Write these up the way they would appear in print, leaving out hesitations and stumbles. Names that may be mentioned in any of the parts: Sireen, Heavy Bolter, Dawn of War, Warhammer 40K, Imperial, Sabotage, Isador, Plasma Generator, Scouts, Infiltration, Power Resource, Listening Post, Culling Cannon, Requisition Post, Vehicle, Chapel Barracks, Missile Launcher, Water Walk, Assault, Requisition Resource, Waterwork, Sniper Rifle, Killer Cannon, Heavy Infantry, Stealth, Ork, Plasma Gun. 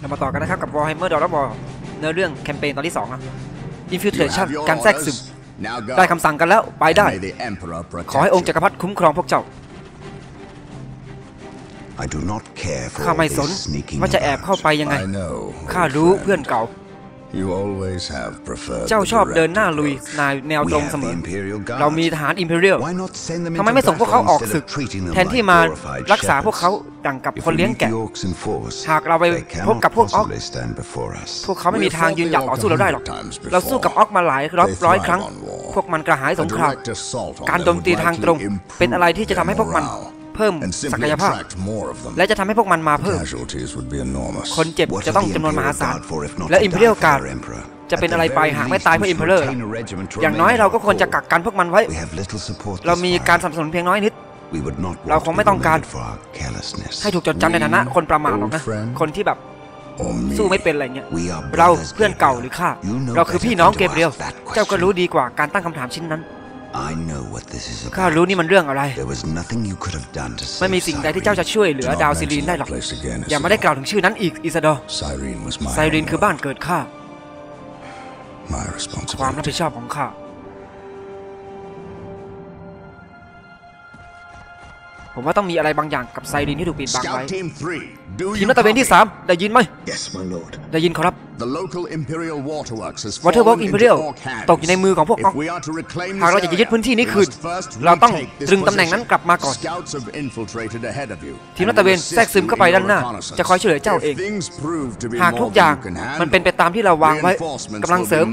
เรามาต่อกันนะครับกับ Warhammer ดอร์แล้วบอเนื้อเรื่องแคมเปญตอนที่2อ่ะ Infiltration การแทรกซึมได้คำสั่งกันแล้วไปได้ขอให้องค์จักรพรรดิคุ้มครองพวกเจ้าข้าไม่สนว่าจะแอบเข้าไปยังไงข้ารู้เพื่อนเก่าเจ้าชอบเดินหน้าลุยนายแนวตรงเสมอเรามีทหารอิมพีเรียลทำไมไม่ส่งพวกเขาออกศึกแทนที่มารักษาพวกเขาดั่งกับคนเลี้ยงแกะหากเราไปพบกับพวกออกพวกเขาไม่มีทางยืนหยัดต่อสู้เราได้หรอกเราสู้กับออกมาหลายร้อยครั้งพวกมันกระหายสงครามการโจมตีทางตรงเป็นอะไรที่จะทำให้พวกมันเพิ่มศักยภาพและจะทำให้พวกมันมาเพิ่มคนเจ็บจะต้องจำนวนมหาศาลและอิมพีเรียลการ์ดจะเป็นอะไรไปหากไม่ตายเพื่ออิมพีเรียลอย่างน้อยเราก็ควรจะกักกันพวกมันไว้เรามีการสนับสนุนเพียงน้อยนิดเราคงไม่ต้องการให้ถูกจดจำในฐานะคนประมาทหรอกนะคนที่แบบสู้ไม่เป็นอะไรเงี้ยเราเพื่อนเก่าหรือข้าเราคือพี่น้องเกเบรียลเจ้าก็รู้ดีกว่าการตั้งคำถามชิ้นนั้นข้ารู้นี่มันเรื่องอะไรไม่มีสิ่งใดที่เจ้าจะช่วยเหลือดาวซิรีนได้หรอกอย่ามาได้กล่าวถึงชื่อนั้นอีกอิซาดอร์ไซรีนคือบ้านเกิดข้าความรับผิดชอบของข้าผมว่าต้องมีอะไรบางอย่างกับไซรีนที่ถูกปิดบังไว้ทีมนักตะเวนที่3ได้ยินไหมได้ยินครับวอเตอร์วอล์กอิมพีเรียลตกอยู่ในมือของพวกออกหากเราอยากจะยึดพื้นที่นี้คืนเราต้องตรึงตำแหน่งนั้นกลับมาก่อนทีมนักตะเวนแทรกซึมเข้าไปด้านหน้าจะคอยช่วยเหลือเจ้าเองหากทุกอย่างมันเป็นไปตามที่เราวางไว้กำลังเสริม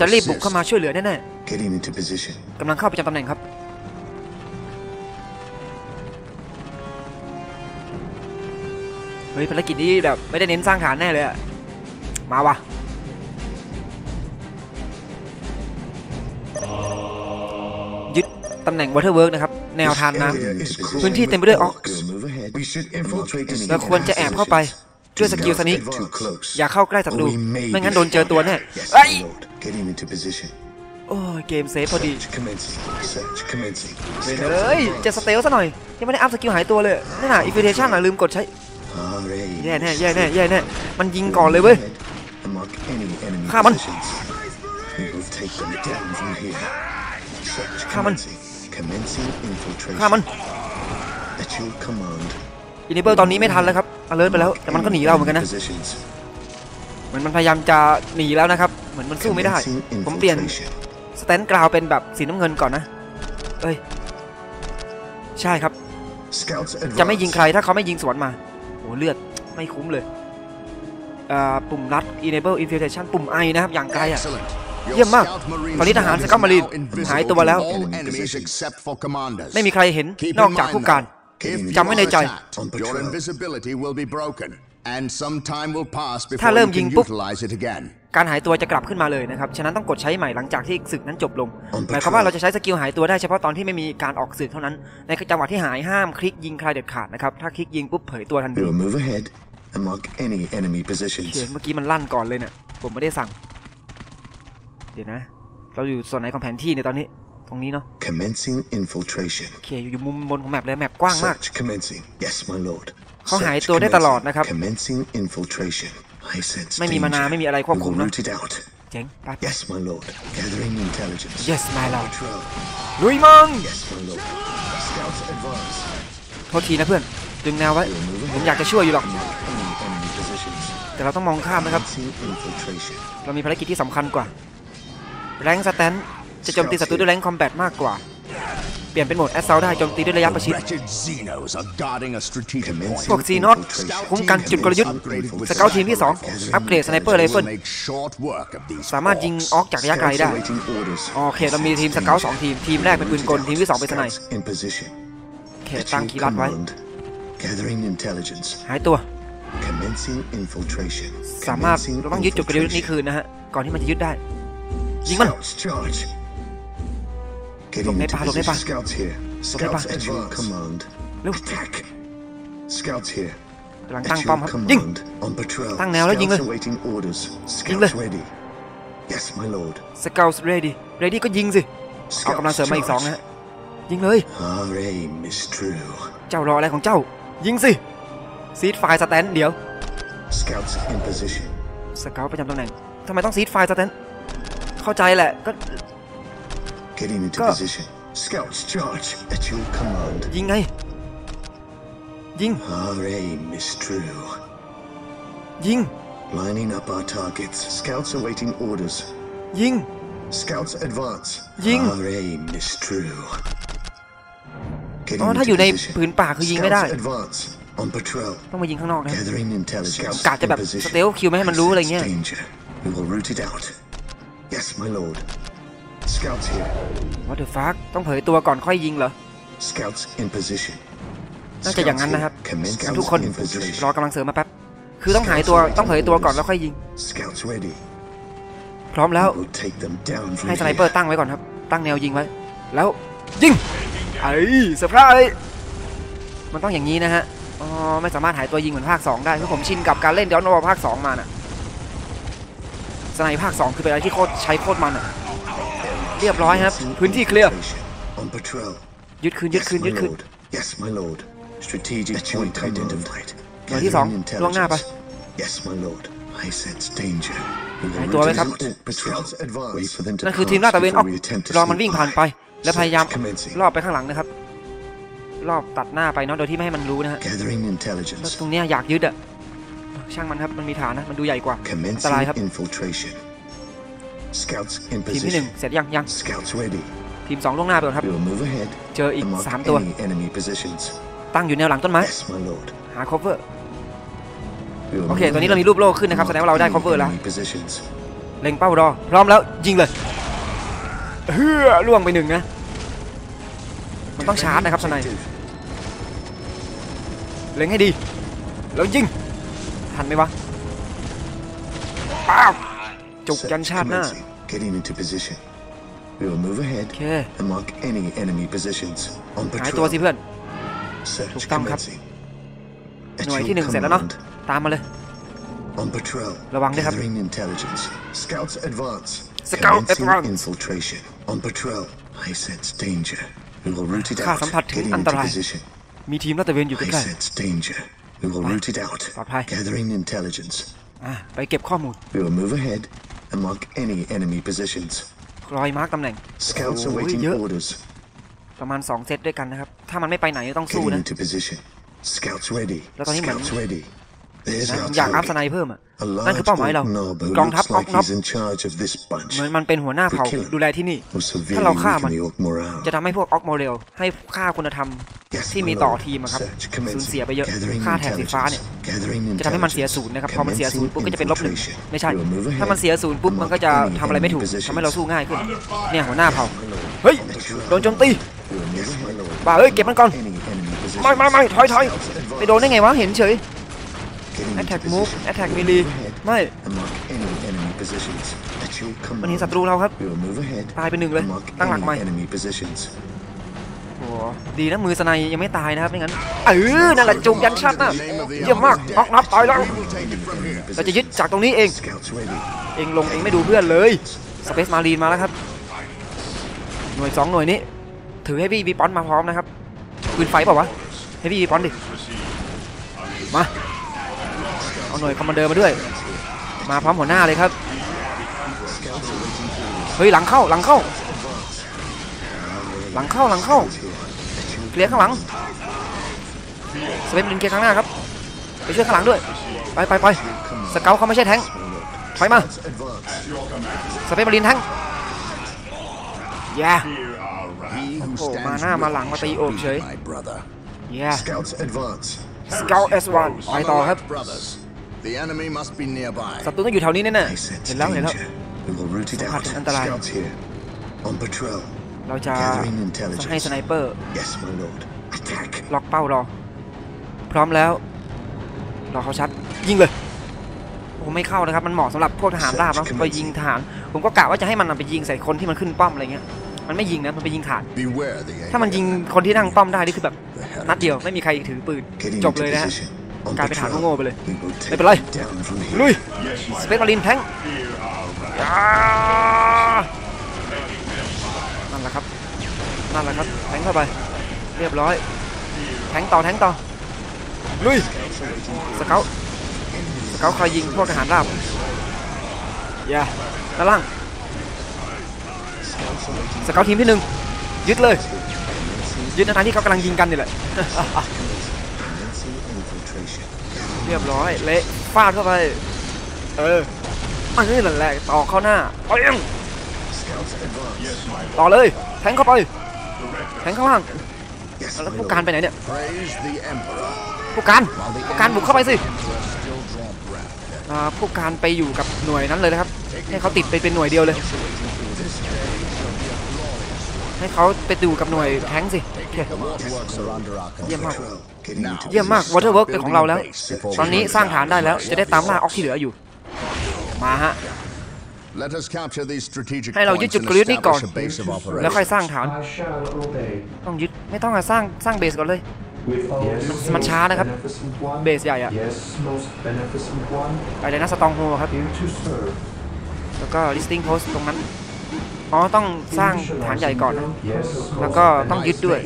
จะรีบบุกเข้ามาช่วยเหลือแน่ๆกำลังเข้าประจำตำแหน่งครับเฮ้ยภารกิจนี้แบบไม่ได้เน้นสร้างฐานแน่เลยอะมาวะยึดตำแหน่งวอเตอร์เวิร์กนะครับแนวทานน้ำพื้นที่เต็มไปด้วยออกเราควรจะแอบเข้าไปด้วยสกิลสนิคอย่าเข้าใกล้ศัตรูไม่งั้นโดนเจอตัวแน่ไอ้โอ้เกมเซฟพอดีเฮ้ยจะสเตลซะหน่อยยังไม่ได้อัพสกิลหายตัวเลยนั่นน่ะอินฟิเทชั่นน่ะลืมกดใช้แย่แน่แย่แน่แย่แน่มันยิงก่อนเลยเว้ยฆ่ามันฆ่ามันฆ่ามันอินิเบิลตอนนี้ไม่ทันแล้วครับเลิศไปแล้วแต่มันก็หนีเราเหมือนกันนะเหมือนมันพยายามจะหนีแล้วนะครับเหมือนมันสู้ไม่ได้ผมเปลี่ยนสแตนกราวเป็นแบบสีน้ำเงินก่อนนะเอ้ยใช่ครับจะไม่ยิงใครถ้าเขาไม่ยิงสวนมาโอ้เลือดไม่คุ้มเลยปุ่มรัด enable infiltration ปุ่ม I นะครับอย่างไกลอ่ะเยี่ยมมากตอนนี้ทหารสกัดมารีนหายตัวแล้วไม่มีใครเห็นนอกจากผู้การจำไว้ในใจถ้าเริ่มยิงปุ๊บการหายตัวจะกลับขึ้นมาเลยนะครับฉะนั้นต้องกดใช้ใหม่หลังจากที่ศึกนั้นจบลงหมายความว่าเราจะใช้สกิลหายตัวได้เฉพาะตอนที่ไม่มีการออกศึกเท่านั้นในจังหวะที่หายห้ามคลิกยิงใครเด็ดขาดนะครับถ้าคลิกยิงปุ๊บเผยตัวทันทีเมื่อกี้มันลั่นก่อนเลยเนี่ยผมไม่ได้สั่งเดี๋ยวนะเราอยู่ส่วนไหนของแผนที่ในตอนนี้ตรงนี้เนาะโอเคอยู่มุมบนของแมปเลยแมปกว้างมากเขาหายตัวได้ตลอดนะครับไม่มีมานาไม่มีอะไรควบคุมนะเจ๋งไป Yes my lord gathering intelligence Yes my lord ลุยมังโทษทีนะเพื่อนดึงแนวไว้ผมอยากจะช่วยอยู่หรอกแต่เราต้องมองข้ามนะครับเรามีภารกิจที่สำคัญกว่าแรงสแตนจะโจมตีศัตรูด้วยแรงคอมแบทมากกว่าเปลี่ยนเป็นโหมดแอสซัลต์ได้โจมตีด้วยระยะประชิดพวกซีนอตคุ้มกันจุดกลยุทธ์สเกลทีมที่2อัปเกรดสไนเปอร์ไรเฟิลสามารถยิงออกจากระยะไกลได้โอเคเรามีทีมสเกล2ทีมทีมแรกเป็นปืนกลทีมที่2เป็นสไนเขตตั้งขีรัดไว้หายตัวสามารถเราต้องยึดจุดกลยุทธ์นี้คืนนะฮะก่อนที่มันจะยึดได้ยิงมันหลบในป่าหลบในป่าหลบในป่าเร็วกำลังตั้งป้อมครับยิงตั้งแนวแล้วยิงเลยยิงเลยสเกลส์เรดี้เรดี้ก็ยิงสิเอากำลังเสริมมาอีก2นะฮะยิงเลยเจ้ารออะไรของเจ้ายิงสิซีดไฟสแตนเดี๋ยว Scouts in position สเกลประจำตำแหน่งทำไมต้องซีดไฟสแตนเข้าใจแหละก็ยิงไงยิงยิงยิงยิงอ๋อถ้าอยู่ในผืนป่าคือยิงไม่ได้ต้องมายิงข้างนอกนะกะจะแบบสเตลคิวไม่ให้มันรู้อะไรเงี้ยWhat the fuck ต้องเผยตัวก่อนค่อยยิงเหรอน่าจะอย่างนั้นนะครับทุกคนรอกำลังเสริมมาแป๊บคือต้องหายตัวต้องเผยตัวก่อนแล้วค่อยยิงพร้อมแล้วให้สไนเปอร์ตั้งไว้ก่อนครับตั้งแนวยิงไว้แล้วยิงไอ้เซอร์ไพรส์มันต้องอย่างนี้นะฮะอ๋อไม่สามารถหายตัวยิงเหมือนภาค2ได้เพราะผมชินกับการเล่นเดลโนบอลภาค2มาน่ะสไนภาค2คือเป็นอะไรที่โคตรใช้โคตรมันอ่ะเรียบร้อยครับพื้นที่เคลียร์ยึดคืนยึดคืนยึดคืนหน่วยที่2ล่วงหน้าไปหายตัวไว้ครับนั่นคือทีมลาดตระเวนออกรอมันวิ่งผ่านไปและพยายามลอบไปข้างหลังนะครับลอบตัดหน้าไปเนาะโดยที่ไม่ให้มันรู้นะฮะตรงนี้อยากยึดอะช่างมันครับมันมีฐานนะมันดูใหญ่กว่าอันตรายครับทีมที่1เสร็จยังทีม2ล่วงหน้าไปก่อนครับเจออีก3ตัวตั้งอยู่แนวหลังต้นไม้หา cover โอเคตอนนี้เรามีรูปโล่ขึ้นนะครับแสดงว่าเราได้ cover แล้วเล็งเป้ารอพร้อมแล้วยิงเลยเฮือล่วงไป1นะมันต้องชาร์จนะครับสไนเล็งให้ดีแล้วยิงทันไหมวะป้าวจุกยันชาติหน้าโอเคหายตัวสิเพื่อนถูกต้องครับหน่วยที่1เสร็จแล้วเนาะตามมาเลยระวังด้วยครับสเกลต์แอดวานซ์ข้าสัมผัสถึงอันตรายมีทีมลาดตระเวนอยู่ใกล้ปลอดภัยไปเก็บข้อมูลลอยมาร์กตำแหน่งเยอะประมาณ2เซตด้วยกันนะครับถ้ามันไม่ไปไหนต้องสู้นะแล้วตอนนี้เหมือนอยากอัพสไนเพิ่มอ่ะนั่นคือเป้าหมายเรากองทัพออกน็อปเหมือนมันเป็นหัวหน้าเผ่าดูแลที่นี่ถ้าเราฆ่ามันจะทำให้พวกออกโมเรลให้ฆ่าคุณธรรมที่มีต่อทีมครับสูญเสียไปเยอะค่าแถบสีฟ้าเนี่ยจะทำให้มันเสียศูนย์นะครับพอมันเสียศูนย์ปุ๊บก็จะเป็นลบ1ไม่ใช่ถ้ามันเสียศูนย์ปุ๊บมันก็จะทำอะไรไม่ถูกทำให้เราสู้ง่ายขึ้นเนี่ยหัวหน้าเผ่าเฮ้ยโดนโจมตีบ้าเฮ้ยเก็บมันก่อนไม่ถอยไปโดนได้ไงวะเห็นเฉยAttack move Attack melee ไม่วันนี้ศัตรูเราครับตายไป1เลยตั้งหลักใหม่โอ้ดีนะมือสไนยังไม่ตายนะครับไม่งั้นนั่นแหละจุกยันชัดนะเยี่ยมมากออกนับตายแล้วเราจะยึดจากตรงนี้เองลงเองไม่ดูเพื่อนเลยสเปซมารีนมาแล้วครับหน่วย2หน่วยนี้ถือให้พี่บีป้อนมาพร้อมนะครับปืนไฟเปล่าวะให้พี่บีป้อนดิมาหน่วยคอมมานเดอร์มาด้วยมาพร้อมหัวหน้าเลยครับเฮ้ยหลังเข้าเคลียร์ข้างหลังสเปซลินเคลียร์ข้างหน้าครับไปช่วยข้างหลังด้วยไปสเกลเขาไม่ใช่แทงถอยมาสเปซลินแทงแย่โอ้มาหน้ามาหลังมาตีโอบเฉยแย่สเกลเอสวันไปต่อครับศัตรูต้องอยู่แถวนี้แน่ๆเห็นแล้วสัมผัสถึงอันตรายเราจะให้สไนเปอร์ล็อกเป้ารอพร้อมแล้วรอเขาชัดยิงเลยผมไม่เข้านะครับมันเหมาะสำหรับพวกทหารราบนะไปยิงทหารผมก็กะว่าจะให้มันไปยิงใส่คนที่มันขึ้นป้อมอะไรเงี้ยมันไม่ยิงนะมันไปยิงฐานถ้ามันยิงคนที่นั่งป้อมได้นี่คือแบบนัดเดียวไม่มีใครถือปืนจบเลยนะการไปหาโง่ไปเลยไม่เป็นไรลุยสเปซมารินแทงนั่นแหละครับแทงเข้าไปเรียบร้อยแทงต่อลุยสเกลส เขาคอยยิงพวกทหารราบอย่าด้านล่างสเกาทีมที่หนึ่งยึดเลยยึดทางที่เขากำลังยิงกันนี่แหละเรียบร้อยเละฟาดเข้าไปมันนี่แหละต่อเข้าหน้าต่อเองต่อเลยแทงเข้าไปแทงเข้าข้างแล้วผู้การไปไหนเนี่ยผู้การบุกเข้าไปสิผู้การไปอยู่กับหน่วยนั้นเลยนะครับให้เขาติดไปเป็นหน่วยเดียวเลยให้เขาไปดูกับหน่วยแทงสิเยี่ยมมากวอเตอร์เวิร์กเป็นของเราแล้วตอนนี้สร้างฐานได้แล้วจะได้ตามล่าออกที่เหลืออยู่มาฮะให้เรายึดจุดกระยุทธ์นี้ก่อนแล้วค่อยสร้างฐานต้องยึดไม่ต้องสร้างเบสก่อนเลยมันช้านะครับเบสใหญ่อะไปเลยนะสตองโฮครับแล้วก็ listing post ตรงนั้นอ๋อต้องสร้างฐานใหญ่ก่อนนะแล้วก็ต้องยึดด้วย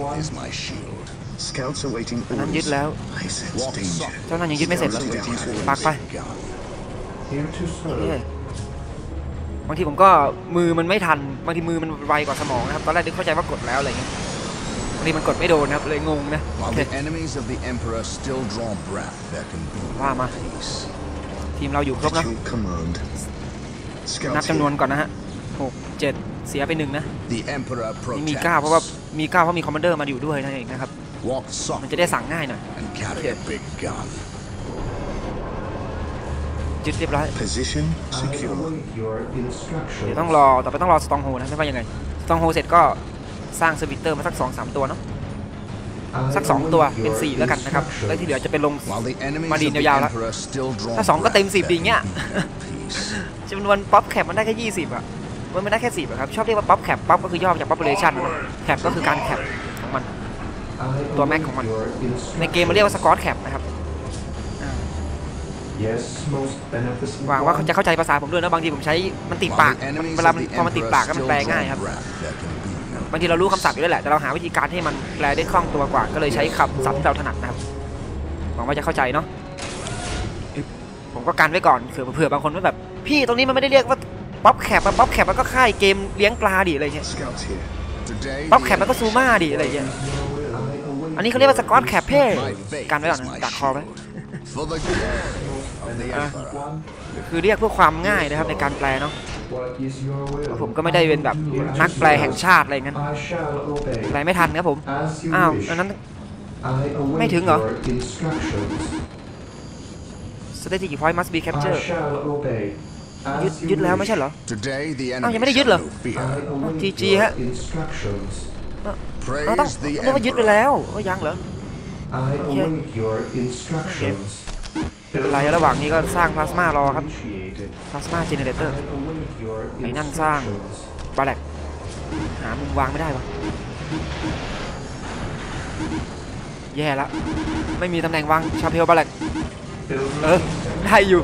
นั้นยึดแล้วเจ้านั่นยังยึดไม่เสร็จเลยปักไปบางทีผมก็มือมันไม่ทันบางทีมือมันไวกว่าสมองนะครับตอนแรกนึกเข้าใจว่ากดแล้วอะไรเงี้ยบางทีมันกดไม่โดนนะครับเลยงงนะว่ามาทีมเราอยู่ครบนะนับจำนวนก่อนนะฮะ6 7เสียไป1นะนี่มี9เพราะว่ามี9เพราะมีคอมมานเดอร์มาอยู่ด้วยนั่นเองนะครับมันจะได้สั่งง่ายหน่อยยึดเรียบร้อยเดี๋ยวต้องรอต่อไปต้องรอสตองโฮนะไม่ว่ายังไงสตองโฮเสร็จก็สร้างสวิตเตอร์มาสัก 2-3 ตัวเนาะสัก2ตัวเป็น4แล้วกันนะครับแล้วที่เหลือจะเป็นลงมาดีนยาวๆแล้วถ้า2ก็เต็ม10อย่างเงี้ยจำนวนป๊อปแคปมันได้แค่20อะมันได้แค่10อะครับชอบเรียกว่าป๊อปแคปป๊อปก็คือย่อมาจาก population แคปก็คือการแคปของมันตัวแม็กของมันในเกมมันเรียกว่าสกอตแคปนะครับหวังว่าเขาจะเข้าใจภาษาผมด้วยนะบางทีผมใช้มันติดปากเวลาพอมันติดปากก็มันแปลง่ายครับบางทีเรารู้คำศัพท์อยู่แล้วแหละแต่เราหาวิธีการให้มันแปลได้คล่องตัวกว่าก็เลยใช้คำศัพท์ที่เราถนัดนะครับหวังว่าจะเข้าใจเนาะผมก็กันไว้ก่อนเผื่อบางคนว่าแบบพี่ตรงนี้มันไม่ได้เรียกว่าป๊อปแคปมันก็ค่ายเกมเลี้ยงปลาดิอะไรเงี้ยป๊อปแคปมันก็ซูม่าดิอะไรเงี้ยอันนี้เขาเรียกว่าสกอตแคปเพ่กันไว้ก่อนนะดักคอไว้คือเรียกเพื่อความง่ายนะครับในการแปลเนาะผมก็ไม่ได้เป็นแบบนักแปลแห่งชาติอะไรเงี้ยแปลไม่ทันครับผมอ้าวอันนั้นไม่ถึงเหรอ strategic point must be captured ยึดแล้วไม่ใช่เหรออ้าวยังไม่ได้ยึดเหรอ TG ฮะเราต้องเรียกว่ายึดไปแล้วยังเหรอระหว่างนี้ก็สร้างพลาสมารอครับพลาสมาเจเนเรเตอร์ไอ้นั่นสร้างบาแลกหามุมวางไม่ได้วะแย่ละไม่มีตำแหน่งวางชาเพลบาแลกได้อยู่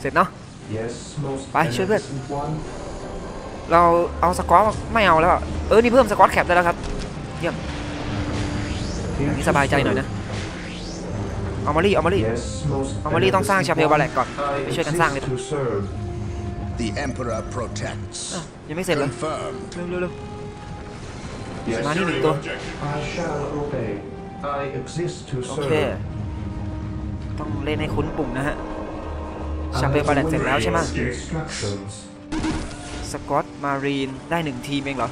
เสร็จเนาะไปช่วยเพื่อนเราเอาสกอตไม่เอาแล้วนี่เพิ่มสกอตแคปได้แล้วครับเยี่ยมสบายใจหน่อยนะเอามารีต้องสร้างชาเพลบาแลกก่อนไปช่วยกันสร้างเลยยังไม่เสร็จเลยเร็วๆมาที่หนึ่งตัวโอเคต้องเล่นให้คุ้นปุ่มนะฮะชาเพลบาแลกเสร็จแล้วใช่ไหมสกอตมารีนได้หนึ่งทีมเองเหรอ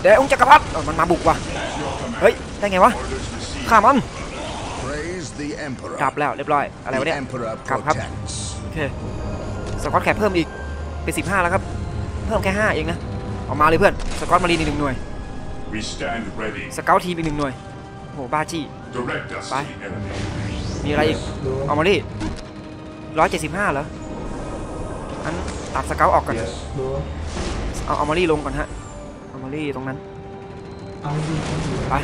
เดี๋ยวองค์จักรพรรดิมันมาบุกว่ะเฮ้ยได้ไงวะข้ามันกลับแล้วเรียบร้อยอะไรวะเนี่ยกลับครับโอเคสกอตแคปเพิ่มอีกเป็น15แล้วครับเพิ่มแค่5เองนะออกมาเลยเพื่อนสกอตมารีนอีก1หน่วยสเกาทีมอีก1หน่วยโหบ้าจี้ไปมีอะไรอีกเอามาดิ175เหรออันตัดสเกาออกก่อนเอามารีลงก่อนฮะมารีตรงนั้นไป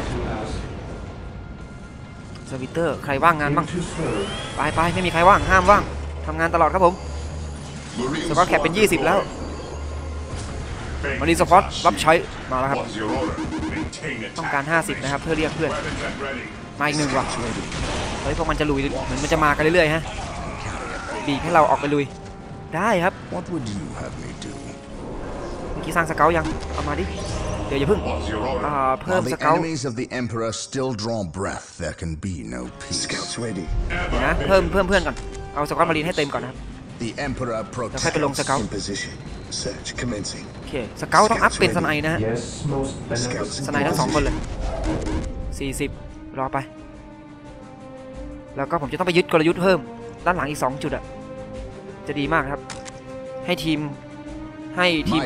สวิตเตอร์ใครว่างงานบ้างไปไม่มีใครว่างห้ามว่างทำงานตลอดครับผมสกอตแคปเป็น20แล้วมารีสปอตรับใช้มาแล้วครับต้องการ50นะครับเพื่อเรียกเพื่อนมาอีก1ว่ะ เฮ้ยพวกมันจะลุยเหมือนมันจะมากันเรื่อยๆฮะบีบให้เราออกไปลุยได้ครับเมื่อกี้สร้างสเกลยังเอามาดิเดี๋ยวอย่าเพิ่งเพิ่มสเกลนะเพิ่มเพื่อนก่อนเอาสเกลมาลีนให้เต็มก่อนนะครับแล้วค่อยไปลงสเกลโอเคสเกลต้องอัพเป็นสไนด์นะฮะสไนด์ทั้งสองคนเลย40รอไปแล้วก็ผมจะต้องไปยึดกลยุทธ์เพิ่มด้านหลังอีก2จุดอะจะดีมากครับให้ทีม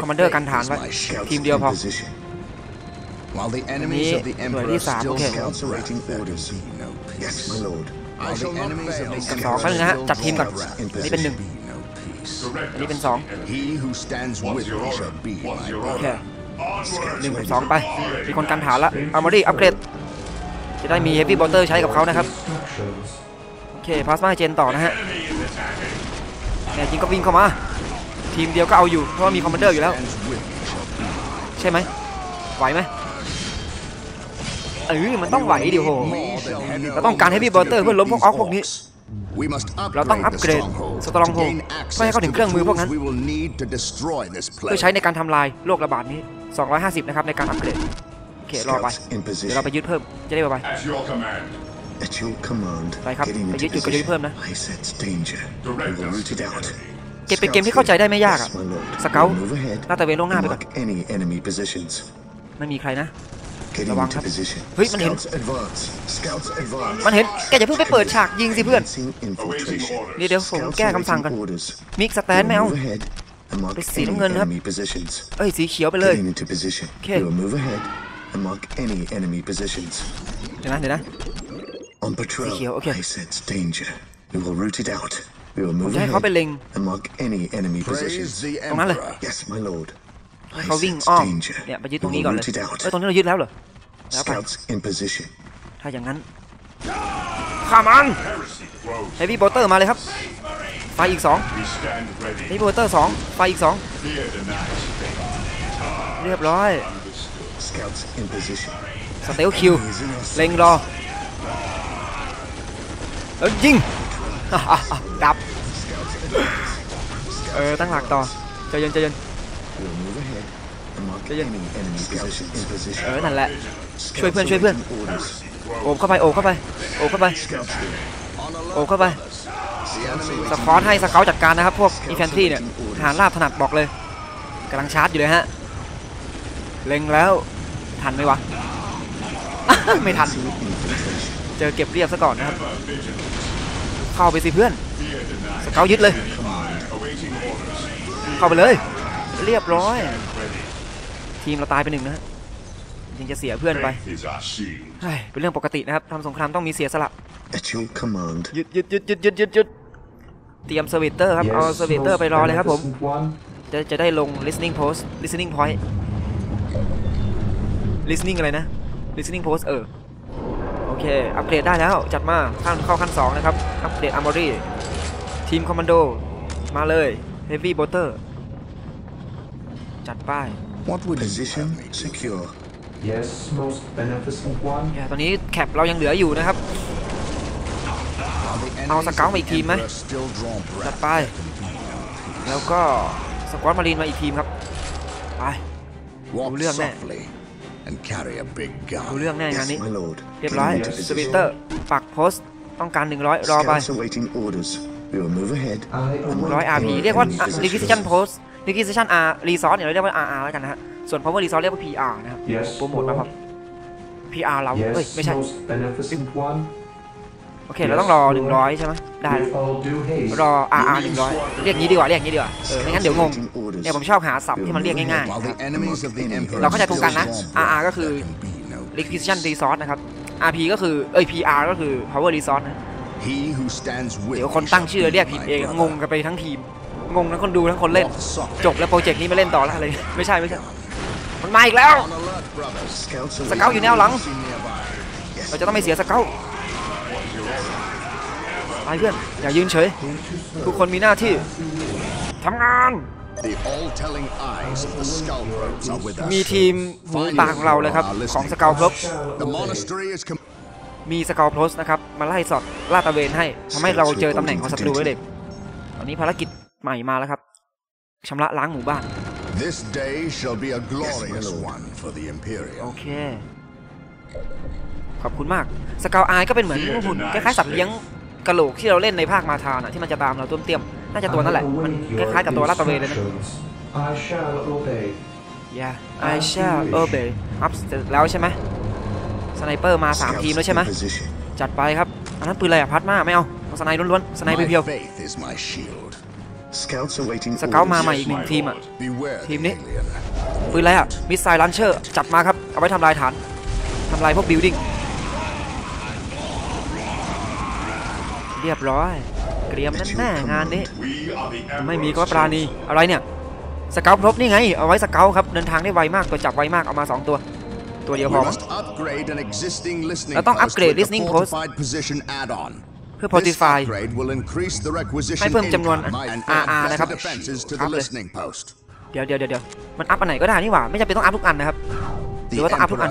คอมมานเดอร์กันฐานไว้ทีมเดียวพอนี้หน่วยที่3โอเคกับ2นะฮะจัดทีมก่อนนี่เป็น1อันนี้เป็น2โอเค1 2ไปมีคนกันฐานละเอามาดิอัปเกรดจะได้มีเฮฟวี่บอลเตอร์ใช้กับเขานะครับโอเคพลาสมาเจนต่อนะฮะแต่จริงก็วิ่งเข้ามาทีมเดียวก็เอาอยู่เพราะว่ามีคอมมานเดอร์อยู่แล้วใช่ไหมไหวไหมมันต้องไหวดิโหเราต้องการเฮฟวี่บอลเตอร์เพื่อล้มพวกออกพวกนี้เราต้องอัปเกรดสตรองโฮมเพื่อให้เขาถึงเครื่องมือพวกนั้นเพื่อใช้ในการทำลายโรคระบาดนี้250นะครับในการอัปเกรดโอเครอไปเดี๋ยวเราไปยึดเพิ่มจะได้ไปไปครับไปยึดจุดกระยุ้ยเพิ่มนะเก็บเป็นเกมที่เข้าใจได้ไม่ยากอะสเกลหน้าตะเวนล่วงหน้าไปก่อนไม่มีใครนะระวังครับเฮ้ยมันเห็นแกอย่าเพิ่งไปเปิดฉากยิงสิเพื่อนนี่เดี๋ยวผมแก้คำสั่งกันมิกสแตนไม่เอาไปสีน้ำเงินครับสีเขียวไปเลยโอเคเดี๋ยวนะสีเขียวโอเคผมจะให้เขาไปเล็งตรงนั้นเลยให้เขาวิ่งอ้อมเนี่ยไปยึดตรงนี้ก่อนเลยตรงนี้เรายึดแล้วเหรอแล้วไปถ้าอย่างนั้นข้ามันเฮฟวี่บอลเตอร์มาเลยครับไฟอีก2เฮฟวี่บอลเตอร์2ไฟอีก2เรียบร้อยสเตลคิวเล็งรอแล้วยิงดับตั้งหลักต่อใจเย็นนั่นแหละช่วยเพื่อนโอบเข้าไปสกอตให้สเกลจัดการนะครับพวกอีแฟนตี้เนี่ยทหารราบถนัดบอกเลยกำลังชาร์จอยู่เลยฮะเล็งแล้วทันไหมวะไม่ทันเจอเก็บเรียบซะก่อนนะครับเข้าไปสิเพื่อนสเกลยึดเลยเข้าไปเลยเรียบร้อยทีมเราตายไป1นะฮะยังจะเสียเพื่อนไปเป็นเรื่องปกตินะครับทำสงครามต้องมีเสียสละยึดเตรียมเซอร์วิเตอร์ครับเอาเซอร์วิเตอร์ไปรอเลยครับผมจะได้ลง listening post listening point listening อะไรนะ listening post โอเคอัปเกรดได้แล้วจัดมาเข้าขั้น2นะครับอัปเกรดอาร์มอรี่ทีมคอมมานโดมาเลย heavy bolter จัดป้ายตอนนี้แคปเรายังเหลืออยู่นะครับเอาสเกลมาอีกทีมไหมจัดป้ายแล้วก็สควอตมารีนมาอีกทีมครับไปรู้เรื่องแน่งานนี้เรียบร้อยสวิตเตอร์ปักโพสต้องการ100รอไป100 RP เรียกว่า Requisition Post Requisition R Resource เนี่ยเราเรียกว่า RR แล้วกันนะฮะส่วน Power Resource เรียกว่า PR นะครับโปรโมทนะครับ PR เราไม่ใช่โอเคเราต้องรอ100ใช่ไหมได้รอ RR 100เรียกงี้ดีกว่าไม่งั้นเดี๋ยวงงเนี่ยผมชอบหาศัพท์ที่มันเรียกง่ายๆเราเข้าใจตรงกันนะ RR ก็คือ Requisition Resource นะครับ RP ก็คือPR ก็คือ Power Resource นะเดี๋ยวคนตั้งชื่อเรียกผิดเองงงกันไปทั้งทีมงงทั้งคนดูทั้งคนเล่นจบแล้วโปรเจกต์นี้ไม่เล่นต่อแล้วเลยไม่ใช่มันมาอีกแล้วสเกลอยู่แนวหลังเราจะต้องไม่เสียสเกลไปเพื่อนอย่ายืนเฉยทุกคนมีหน้าที่ทำงานมีทีมตาของเราเลยครับของสเกลครับ มีสกอร์พลสนะครับมาไล่สอดลาดตะเวนให้ทำให้เราเจอตำแหน่งของศัตรูได้เด็ดตอนนี้ภารกิจใหม่มาแล้วครับชำระล้างหมู่บ้านโอเคขอบคุณมากสกาวอายก็เป็นเหมือนหุ่นคล้ายๆสัตว์เลี้ยงกะโหลกที่เราเล่นในภาคมาธานะที่มันจะตามเราต้มเตี้ยมน่าจะตัวนั่นแหละมันคล้ายๆกับตัวลาดตะเวนเลยนะ yeah I shall obey อัพแล้วใช่ไหมสไนเปอร์มา3ทีมแล้วใช่ไหมจัดไปครับอันนั้นปืนอะไรอะพัดมาไม่เอาสไนล้วนๆสไนเพียวสเกลมาใหม่อีก1ทีมอ่ะทีมนี้ปืนอะไรอ่ะมิสไซล์ลันเชอร์จับมาครับเอาไว้ทำลายฐานทำลายพวกบิลดิ้งเรียบร้อยเกรียมนั่นแน่งานนี้ไม่มีก็ปราณีอะไรเนี่ยสเกลครบนี่ไงเอาไว้สเกลครับเดินทางได้ไวมากตัวจับไวมากเอามา2ตัวตัวเดียวพอเราต้องอัปเกรด listening post เพื่อ Fortify ให้เพิ่มจำนวน RR นะครับอัพเลยเดี๋ยวมันอัพอันไหนก็ได้นี่หว่าไม่จำเป็นต้องอัพทุกอันนะครับหรือว่าต้องอัพทุกอัน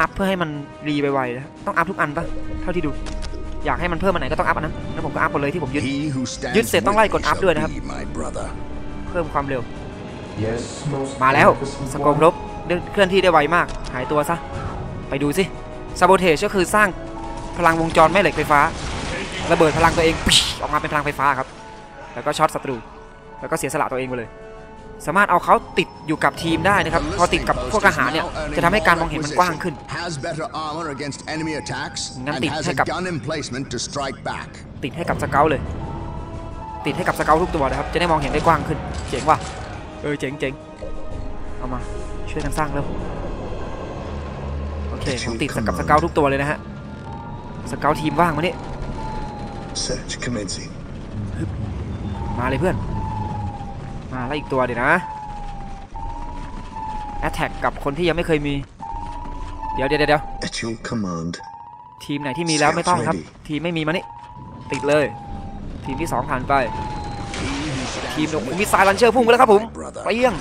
อัพเพื่อให้มันรีไวๆนะต้องอัพทุกอันปะเท่าที่ดูอยากให้มันเพิ่มอันไหนก็ต้องอัพอันนั้นแล้วผมก็อัพหมดเลยที่ผมยึดเสร็จต้องไล่กดอัพด้วยนะครับเพิ่มความเร็วมาแล้วสกอร์ลบเคลื่อนที่ได้ไวมากหายตัวซะไปดูสิซาโบเทจก็คือสร้างพลังวงจรแม่เหล็กไฟฟ้าระเบิดพลังตัวเองออกมาเป็นพลังไฟฟ้าครับแล้วก็ช็อตศัตรูแล้วก็เสียสละตัวเองไปเลยสามารถเอาเขาติดอยู่กับทีมได้นะครับพอติดกับพวกอาหารเนี่ยจะทำให้การมองเห็นมันกว้างขึ้นงั้นติดให้กับสเกาเลยติดให้กับสเกาทุกตัวนะครับจะได้มองเห็นได้กว้างขึ้นเจ๋งว่ะเจ๋งเอามาช่วยกันสร้างเร็วโอเคผมติดกับสเกาทุกตัวเลยนะฮะสเกาทีมว่างมาเนี่ยมาเลยเพื่อนมาแล้วอีกตัวเดี๋ยวนะแอตแทกกับคนที่ยังไม่เคยมีเดี๋ยวทีมไหนที่มีแล้วไม่ต้องครับทีมไม่มีมาเนี่ยติดเลยทีมที่2ผ่านไปทีมมิสไซล์ลันเชอร์พุ่งไปแล้วครับผมไปเยี่ยง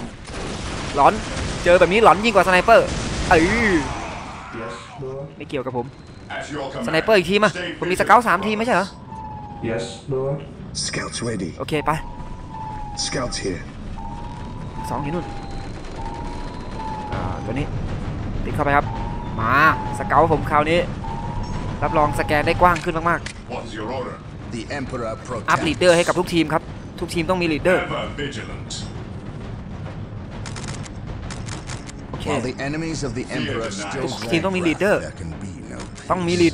หลอนเจอแบบนี้หลอนยิ่งกว่าสไนเปอร์ไม่เกี่ยวกับผมสไนเปอร์อีกทีมาผมมีสเกล3ทีมไม่ใช่เหรอโอเคไป2อยู่นู่นตัวนี้ติดเข้าไปครับมาสเกลผมคราวนี้รับรองสแกนได้กว้างขึ้นมากๆอัพลีดเดอร์ให้กับทุกทีมครับทุกทีมต้องมีลีดเดอร์ทีมต้องมีลีดเด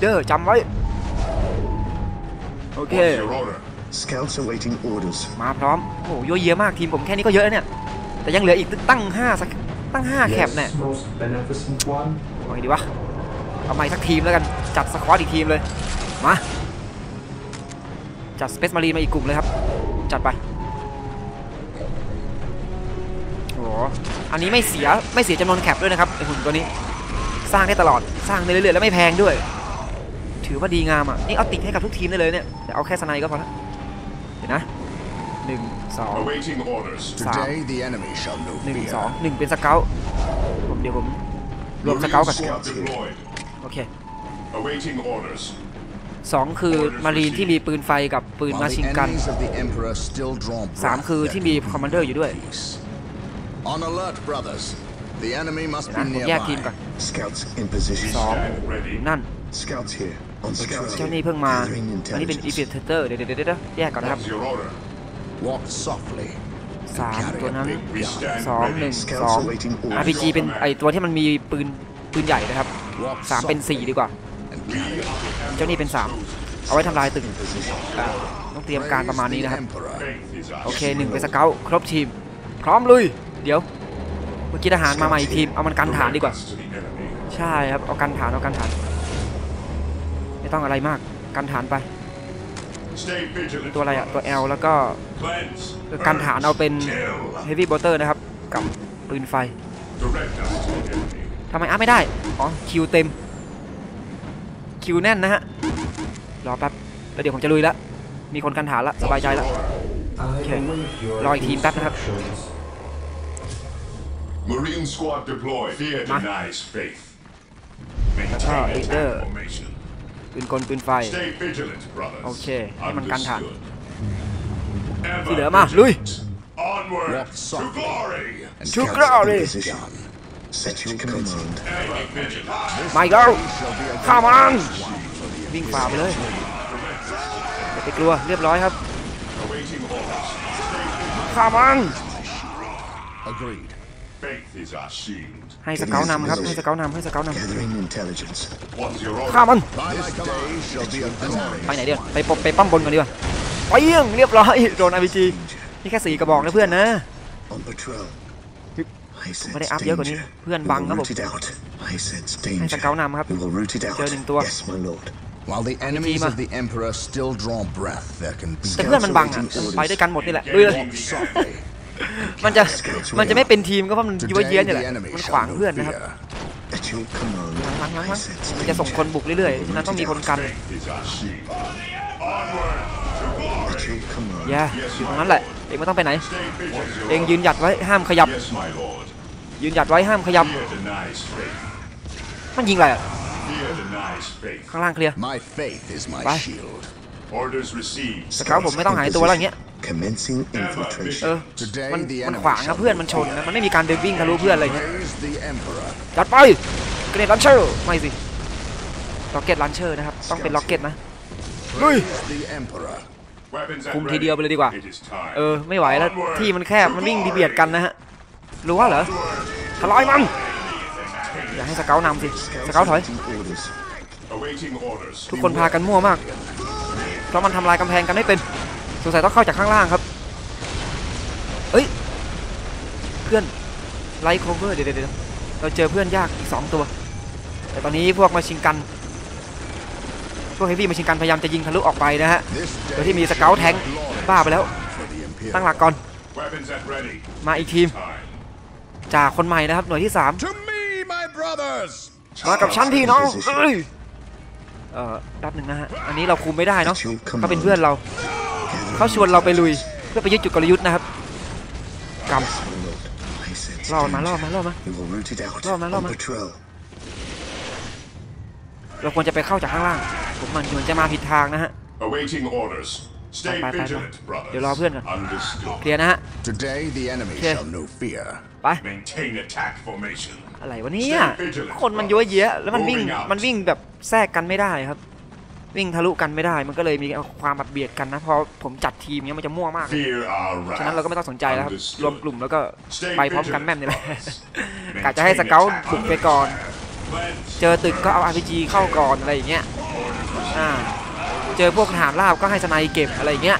อร์จำไว้โอเคมาพร้อมโอ้โหเยอะมากทีมผมแค่นี้ก็เยอะเนี่ยแต่ยังเหลืออีกตั้ง5แคปเนี่ยเอาไงดีวะเอาใหม่สักทีมแล้วกันจัดสควอตอีกทีมเลยมาจัดสเปซมารีนมาอีกกลุ่มเลยครับจัดไปโอ้โหอันนี้ไม่เสียจำนวนแคปด้วยนะครับไอหุ่นตัวนี้สร้างได้ตลอดสร้างได้เรื่อยๆแล้วไม่แพงด้วยถือว่าดีงามอ่ะนี่เอาติดให้กับทุกทีมได้เลยเนี่ยแต่เอาแค่สไนก็พอละเห็นนะ1 2 3 1 2 1เป็นสเกลผมเดี๋ยวผมรวมสเกลกันโอเค2คือมารีนที่มีปืนไฟกับปืนมาชินกัน3คือที่มีคอมมานเดอร์อยู่ด้วยผมแยกทีมก่อน2นั่นเจ้านี่เพิ่งมาอันนี้เป็นอีเวนเตอร์เดี๋ยวแยกก่อนนะครับ3ตัวนั้น2 1 2 RPG เป็นไอตัวที่มันมีปืนใหญ่นะครับ3เป็น4ดีกว่าเจ้านี่เป็น3เอาไว้ทำลายตึกต้องเตรียมการประมาณนี้นะครับโอเค1เป็นสเกาต์ครบทีมพร้อมลุยเดี๋ยวเมื่อกี้ทหารมาใหม่อีกทีมเอามันกันฐานดีกว่าใช่ครับเอากันฐานไม่ต้องอะไรมากกันฐานไปตัวอะไรอะตัว L แล้วก็กันฐานเอาเป็น heavy bolter นะครับกับปืนไฟทำไมอัพไม่ได้อ๋อคิวเต็มคิวแน่นนะฮะรอแป๊บแล้วเดี๋ยวผมจะลุยละมีคนกันฐานละสบายใจละโอเครออีกทีมแป๊บนะครับมา อ๋อเอเดอร์ปืนกลปืนไฟโอเคให้มันกันค่ะที่เหลือมาลุยชูกราวเลยไม่เอาข้ามันวิ่งฝ่าไปเลยไปกลัวเรียบร้อยครับข้ามันให้สเกลนำครับให้สเกลนำให้สเกลนำข้ามันไปไหนเดี๋ยวไปปั้มบนก่อนดีกว่าไปยิงเรียบร้อยโดน RPG นี่แค่4กระบอกนะเพื่อนนะไม่ได้อัพเยอะกว่านี้เพื่อนบังครับผมให้สเกลนำครับเจอหนึ่งตัวมีมาแต่เพื่อนมันบังอ่ะไปด้วยกันหมดนี่แหละด้วยเลยมันจะไม่เป็นทีมก็เพราะมันยั่วเย้ยนี่แหละมันขวางเพื่อนนะครับมันจะส่งคนบุกเรื่อยๆฉะนั้นต้องมีคนกันอย่าอยู่ตรงนั้นแหละเองไม่ต้องไปไหนเองยืนหยัดไว้ห้ามขยับยืนหยัดไว้ห้ามขยับมันยิงอะไรอ่ะข้างล่างเคลียร์ไปสเกลผมไม่ต้องหายตัวแล้วอย่างเงี้ยมันขวางนะเพื่อนมันชนนะมันไม่มีการเดินวิ่งทะลุเพื่อนอะไรเงี้ยจัดไปเกรดลันเชอร์ไม่สิล็อกเก็ตลันเชอร์นะครับต้องเป็นล็อกเก็ตนะลุยคุมทีเดียวไปเลยดีกว่าไม่ไหวแล้วที่มันแคบมันวิ่งดีเบียดกันนะฮะรู้ว่าเหรอทะลายมันอย่าให้สเกลนำสิสเกลถอยทุกคนพากันมั่วมากเพราะมันทำลายกำแพงกันไม่เป็นสงสัยต้องเข้าจากข้างล่างครับเอ้ยเพื่อนไลท์โคเวอร์เดี๋ยวเราเจอเพื่อนยากอีก2ตัวแต่ตอนนี้พวกมาชิงกันพวกเฮฟวี่มาชิงกันพยายามจะยิงทะลุออกไปนะฮะโดยที่มีสเกลแทงบ้าไปแล้วตั้งหลักก่อนมาอีกทีมจากคนใหม่นะครับหน่วยที่3มากับชั้นพี่น้องรับหนึ่งนะฮะอันนี้เราคุมไม่ได้เนาะเขาเป็นเพื่อนเราเขาชวนเราไปลุยเพื่อไปยึดจุดกลยุทธ์นะครับกำล่อมาล่อมาเราควรจะไปเข้าจากข้างล่างผมมันเหมือนจะมาผิดทางนะฮะไปเดี๋ยวรอเพื่อนกันเคลียร์นะฮะไปอะไรวะเนี่ยคนมันเยอะแยะแล้วมันวิ่งแบบแทรกกันไม่ได้ครับวิ่งทะลุกันไม่ได้มันก็เลยมีความบัดเบียดกันนะพอผมจัดทีมเนี้ยมันจะมั่วมากฉะนั้นเราก็ไม่ต้องสนใจแล้วครับรวมกลุ่มแล้วก็ไปพร้อมกันแม่มนี่แหละกะจะให้สเกลบุกไปก่อนเจอตึกก็เอา RPG เข้าก่อนอะไรอย่างเงี้ยเจอพวกทหารราบก็ให้สไนเปอร์เก็บอะไรอย่างเงี้ย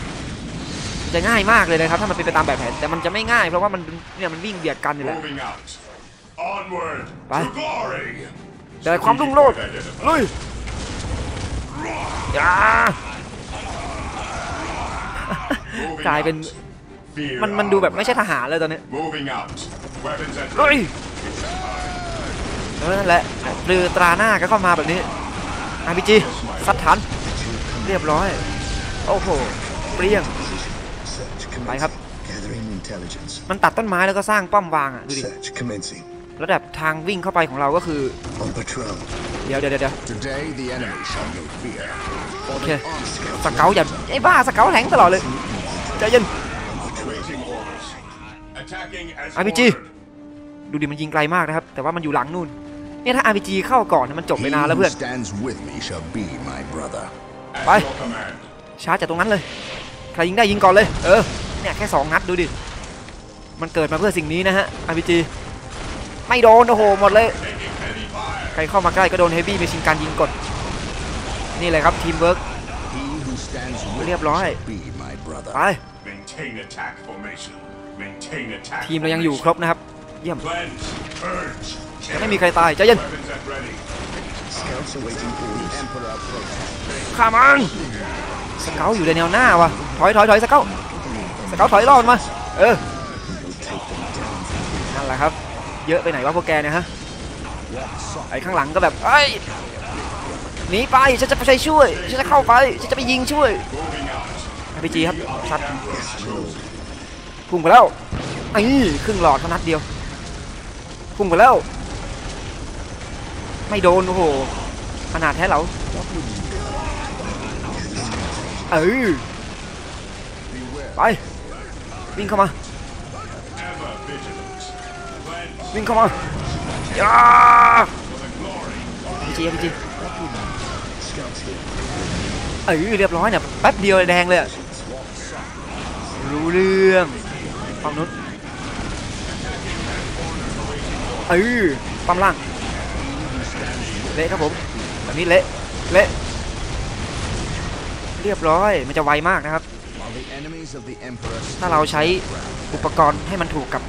จะง่ายมากเลยนะครับถ้ามันเป็นไปตามแบบแผนแต่มันจะไม่ง่ายเพราะว่ามันวิ่งเบียดกันนี่แหละไปเดินความรุ่งโรจน์ลุยกลายเป็นมันดูแบบไม่ใช่ทหารเลยตอนนี้ลุยนั่นแหละเรือตราหน้าก็เข้ามาแบบนี้ RPG สัตว์ฐานเรียบร้อยโอ้โหเปรี้ยงไปครับมันตัดต้นไม้แล้วก็สร้างป้อมวางอ่ะดูดิระดับทางวิ่งเข้าไปของเราก็คือเดี๋ยวโอเคสเกลอย่าไอ้บ้าสเกลแหลงตลอดเลยใจเย็น RPG ดูดิมันยิงไกลมากนะครับแต่ว่ามันอยู่หลังนู่นเนี่ยถ้า RPG เข้าก่อนมันจบไปนานแล้วเพื่อนไปชาร์จจากตรงนั้นเลยใครยิงได้ยิงก่อนเลยเนี่ยแค่2นัดดูดิมันเกิดมาเพื่อสิ่งนี้นะฮะ RPG ไม่โดนโอ้โหหมดเลยใครเข้ามาใกล้ก็โดนเฮฟวี่เมชินการยิงกดนี่เลยครับทีมเวิร์กเรียบร้อยไปทีมเรายังอยู่ครบนะครับเยี่ยมไม่มีใครตายใจเย็นข้ามันสเกลอยู่ในแนวหน้าวะถอยสเกลถอยรอดมานั่นแหละครับเยอะไปไหนวะพวกแกเนี่ยฮะไอ้ข้างหลังก็แบบไอ้หนีไปฉันจะไปช่วยฉันจะเข้าไปฉันจะไปยิงช่วย RPG ครับชัดพุ่งไปแล้วไอ้ครึ่งหลอดเท่านัดเดียวพุ่งไปแล้ว ไม่โดนโอ้โหขนาดแท้เหรอเออไปวิ่งเข้ามาย่าพี่จีพี่จีเออเรียบร้อยเนี่ยแป๊บเดียวแดงเลยรู้เรื่องความนุ่นเออความล่างเละครับผมแบบนี้เละเละเรียบร้อยมันจะไวมากนะครับถ้าเราใช้อุปกรณ์ให้มันถูกกับ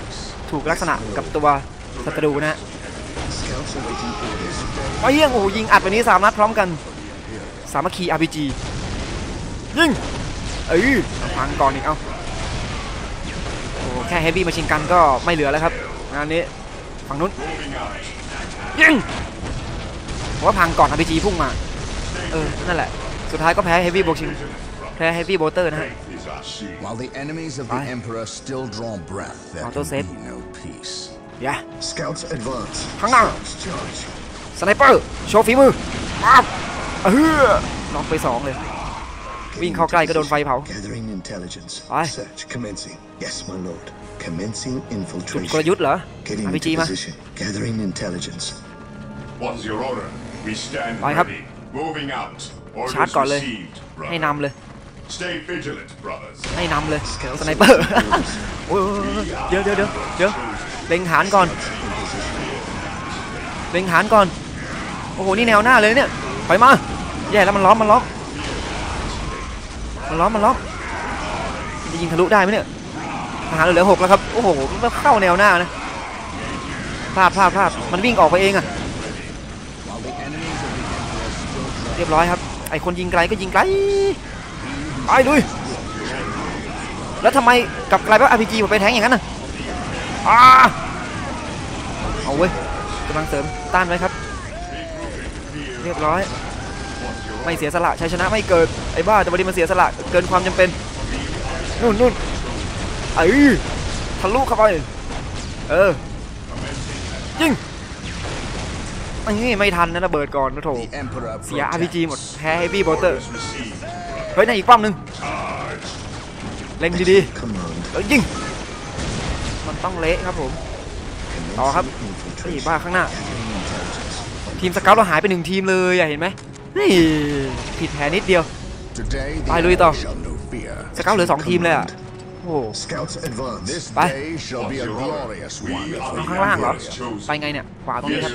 ถูกลักษณะกับตัวศัตรูนะฮะไอ้เหี้ยโอ้โหยิงอัดแบบนี้3นัดพร้อมกันสามัคคี RPG ยิงเอ้ยพังก่อนอีกเอาโอ้แค่เฮฟวี่มาชิงกันก็ไม่เหลือแล้วครับงานนี้ฝั่งนู้นยิงผมว่าพังก่อน RPG พุ่งมาเออนั่นแหละสุดท้ายก็แพ้เฮฟวี่โบชิงแพ้เฮฟวี่โบเตอร์นะฮะเอาตัวเซฟอย่าข้างหน้าสไนเปอร์โชว์ฝีมือน้องไปสองเลยวิ่งเข้าใกล้ก็โดนไฟเผาไปจุดกลยุทธ์เหรอพีจีมาไปครับชาร์จก่อนเลยให้นำเลยสไนเปอร์เดี๋ยวเล็งฐานก่อนโอ้โหนี่แนวหน้าเลยเนี่ยถอยมาแย่แล้วมันล้อมมันล็อกจะยิงทะลุได้ไหมเนี่ยทหารเหลือ6แล้วครับโอ้โหมันเข้าแนวหน้านะพลาดมันวิ่งออกไปเองอะเรียบร้อยครับไอคนยิงไกลก็ยิงไกลไปลุยแล้วทำไมกลับกลายเป็น RPG ไปแทงอย่างนั้นน่ะเอาเว้ยกำลังเสริมต้านไว้ครับเรียบร้อยไม่เสียสละชัยชนะไม่เกิดไอ้บ้าแต่วันนี้มันเสียสละเกินความจำเป็นนู่นไอ้ทะลุเข้าไปยิงอันนี้ไม่ทันนะระเบิดก่อนนะโถเสีย RPG หมดแพ้ Heavy Bolter เฮ้ยในอีกป้อมนึงเล็งดีๆแล้วยิงมันต้องเละครับผมต่อครับนี่บ้าข้างหน้าทีมสเกลเราหายไป1ทีมเลยเห็นไหมนี่ผิดแผนนิดเดียวไปลุยต่อสเกลเหลือ2ทีมเลยอ่ะโอ้ไปข้างล่างเหรอไปไงเนี่ยขวาตรงนี้ครับ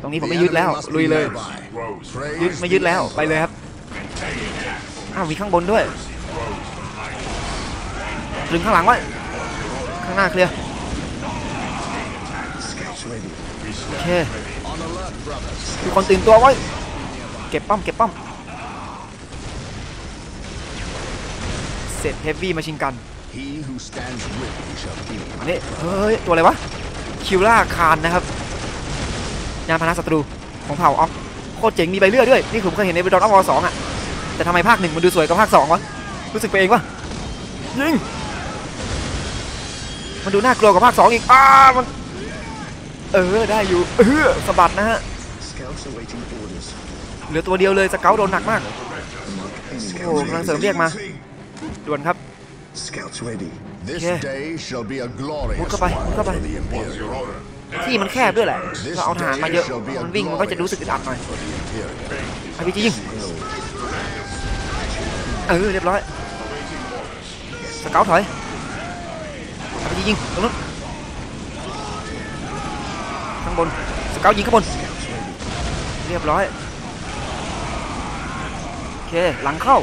ตรงนี้ผมไม่ยึดแล้วลุยเลยยึดไม่ยึดแล้วไปเลยครับอ้าวมีข้างบนด้วยดึงข้างหลังไว้ข้างหน้าเคลียร์โอเคทุกคนตื่นตัวไว้เก็บป้อมเสร็จเฮฟวี่มาชิงกันอันนี้เฮ้ยตัวอะไรวะคิวล่าคานนะครับยานพาหนะศัตรูของเผ่าออฟโคตรเจ๋งมีใบเลื่อยด้วยนี่ผมเคยเห็นในเบดดอนออฟวอร์2อ่ะแต่ทำไมภาค1มันดูสวยกว่าภาค2วะรู้สึกไปเองวะยิงมันดูน่ากลัวกว่าภาค2อีกมันได้อยู่สะบัดนะฮะเหลือตัวเดียวเลยสเกลโดนหนักมากโอ้กำลังเสริมเรียกมาด่วนครับมุดเข้าไปที่มันแคบด้วยแหละเราเอาทหารมาเยอะมันวิ่งมันก็จะรู้สึกอึดอัดหน่อยพี่ยิงเรียบร้อยสเกลถอยพี่ยิงตรงนู้นข้างบนสเกลยิงข้างบนเรียบร้อยโอเคหลังเข้า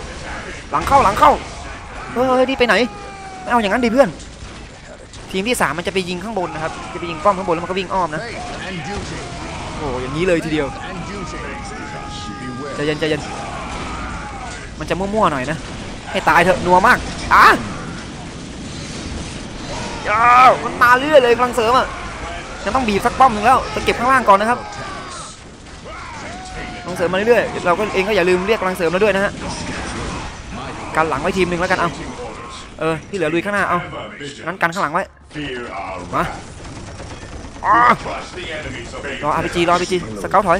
เฮ้ยนี่ไปไหนไม่เอาอย่างนั้นดิเพื่อนทีมที่3มันจะไปยิงข้างบนนะครับจะไปยิงป้อมข้างบนแล้วมันก็วิ่งอ้อมนะโอ้อย่างนี้เลยทีเดียวใจเย็นมันจะมั่วๆหน่อยนะให้ตายเถอะนัวมากมันมาเรื่อยเลยกำลังเสริมอ่ะฉันต้องบีบสักป้อมหนึ่งแล้วจะเก็บข้างล่างก่อนนะครับกำลังเสริมมาเรื่อยๆเราก็เองก็อย่าลืมเรียกกำลังเสริมเราด้วยนะฮะกันหลังไว้ทีมหนึ่งแล้วกันเอาที่เหลือลุยข้างหน้าเอางั้นกันข้างหลังไว้มา รอ RPG รอ RPG สเกลถอย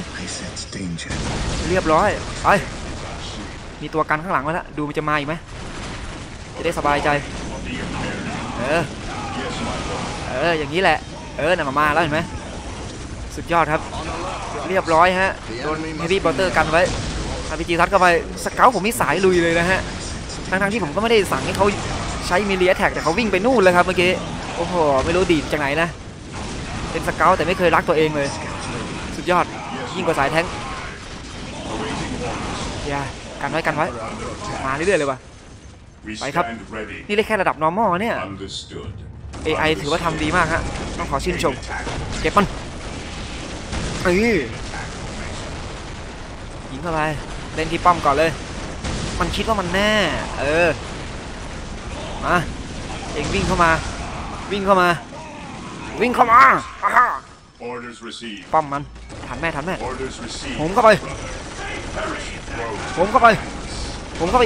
เรียบร้อยไปมีตัวกันข้างหลังแล้วดูมันจะมาอีกไหมจะได้สบายใจอย่างนี้แหละน่ะมาแล้วเห็นไหมสุดยอดครับเรียบร้อยฮะโดนเฮฟวี่บอเตอร์กันไว้ RPG ทัดเข้าไปสเกลผมมีสายลุยเลยนะฮะทั้งที่ผมก็ไม่ได้สั่งให้เขาใช้มิเลียแท็กแต่เขาวิ่งไปนู่นเลยครับเมื่อกี้โอ้โหไม่รู้ดีดจากไหนนะเป็นสเกลแต่ไม่เคยรักตัวเองเลยสุดยอดยิ่งกว่าสายแท้งอย่ากันไว้มาเรื่อยๆเลยว่ะไปครับนี่ได้แค่ระดับ normal เนี่ย AI ถือว่าทำดีมากฮะต้องขอชื่นชมเก็บมันยิงเข้าไปเล่นที่ป้อมก่อนเลยมันคิดว่ามันแน่มาเองวิ่งเข้ามาป้อมมันทันแม่ผมเข้าไป